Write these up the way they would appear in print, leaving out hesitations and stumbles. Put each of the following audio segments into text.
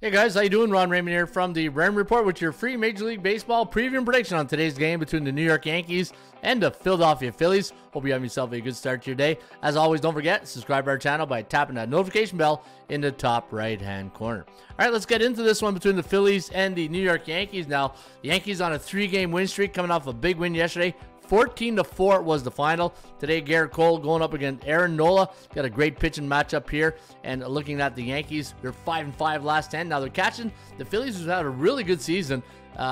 Hey guys, how you doing? Ron Raymond here from the Raymond Report with your free Major League Baseball preview and prediction on today's game between the New York Yankees and the Philadelphia Phillies. Hope you have yourself a good start to your day. As always, don't forget, subscribe to our channel by tapping that notification bell in the top right-hand corner. All right, let's get into this one between the Phillies and the New York Yankees. Now, the Yankees on a three-game win streak coming off a big win yesterday. 14-4 was the final. Today, Gerrit Cole going up against Aaron Nola. Got a great pitching matchup here. And looking at the Yankees, they're 5-5 last 10. Now they're catching the Phillies, who's had a really good season.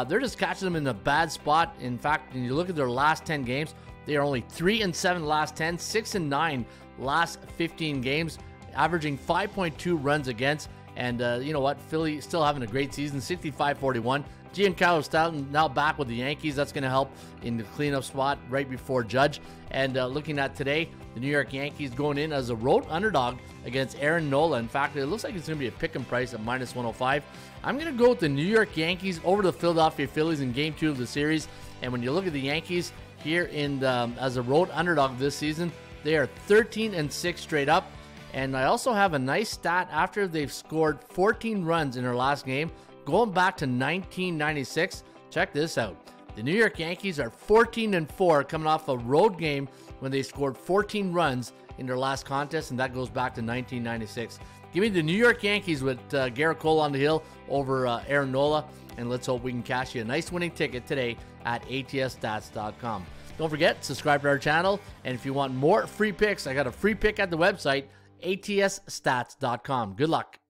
They're just catching them in a bad spot. In fact, when you look at their last 10 games, they are only 3-7 last 10, 6-9 last 15 games, averaging 5.2 runs against. And you know what? Philly still having a great season, 65-41. Giancarlo Stanton now back with the Yankees. That's going to help in the cleanup spot right before Judge. And looking at today, the New York Yankees going in as a road underdog against Aaron Nola. In fact, it looks like it's going to be a pick 'em price at -105. I'm going to go with the New York Yankees over the Philadelphia Phillies in Game 2 of the series. And when you look at the Yankees here in as a road underdog this season, they are 13-6 straight up. And I also have a nice stat after they've scored 14 runs in their last game. Going back to 1996, check this out. The New York Yankees are 14-4 coming off a road game when they scored 14 runs in their last contest, and that goes back to 1996. Give me the New York Yankees with Gerrit Cole on the hill over Aaron Nola, and let's hope we can cash you a nice winning ticket today at ATSStats.com. Don't forget, subscribe to our channel, and if you want more free picks, I got a free pick at the website, ATSStats.com. Good luck.